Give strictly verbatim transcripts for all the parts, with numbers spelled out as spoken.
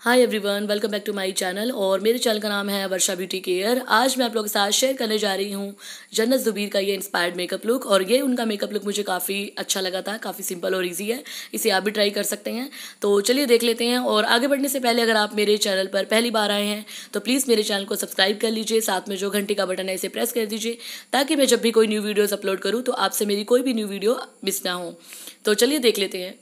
Hi everyone, welcome back to my channel. और मेरे channel का नाम है वर्षा ब्यूटी केयर। आज मैं आप लोगों के साथ शेयर करने जा रही हूँ जन्नत ज़ुबैर का ये इंस्पायर्ड मेकअप लुक। और ये उनका मेकअप लुक मुझे काफ़ी अच्छा लगा था, काफ़ी सिंपल और इजी है, इसे आप भी ट्राई कर सकते हैं। तो चलिए देख लेते हैं। और आगे बढ़ने से पहले अगर आप मेरे चैनल पर पहली बार आए हैं तो प्लीज़ मेरे चैनल को सब्सक्राइब कर लीजिए, साथ में जो घंटे का बटन है इसे प्रेस कर दीजिए, ताकि मैं जब भी कोई न्यू वीडियोज़ अपलोड करूँ तो आपसे मेरी कोई भी न्यू वीडियो मिस ना हो। तो चलिए देख लेते हैं।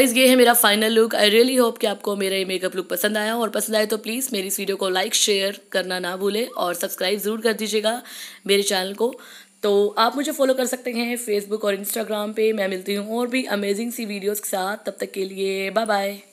गाइस, ये है मेरा final look. I really hope कि आपको मेरा ये मेकअप लुक पसंद आया, और पसंद आए तो प्लीज़ मेरी इस वीडियो को लाइक शेयर करना ना भूलें, और सब्सक्राइब ज़रूर कर दीजिएगा मेरे चैनल को। तो आप मुझे फॉलो कर सकते हैं फेसबुक और इंस्टाग्राम पे। मैं मिलती हूँ और भी अमेजिंग सी वीडियोज़ के साथ, तब तक के लिए बाय बाय।